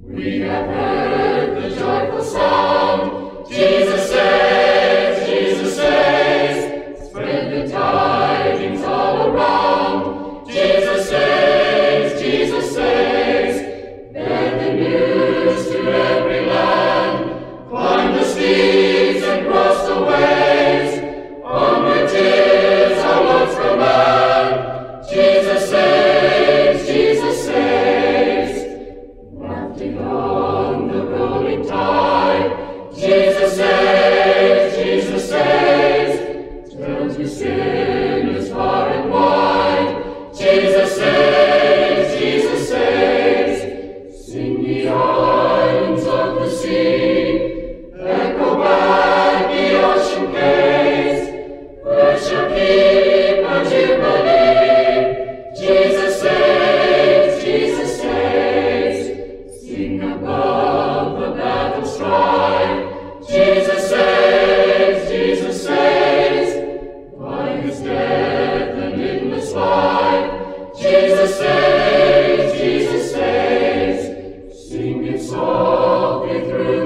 We have heard the joyful sound, Jesus saves, Jesus saves. Spread the tidings all around, Jesus saves, Jesus saves. Bear the news to every land, climb the steeps and cross the waves. Onward 'tis our Lord's command, Jesus saves, Jesus saves. On the rolling tide, Jesus saves, Jesus saves. Turn to sinners far and wide, Jesus saves, Jesus saves. Sing the islands of the sea, echo back the ocean waves. We shall keep our jubilee, Jesus saves, Jesus saves. Sing above the battle strife, Jesus saves, Jesus saves. By his death and in his life, Jesus saves, Jesus saves. Sing it softly through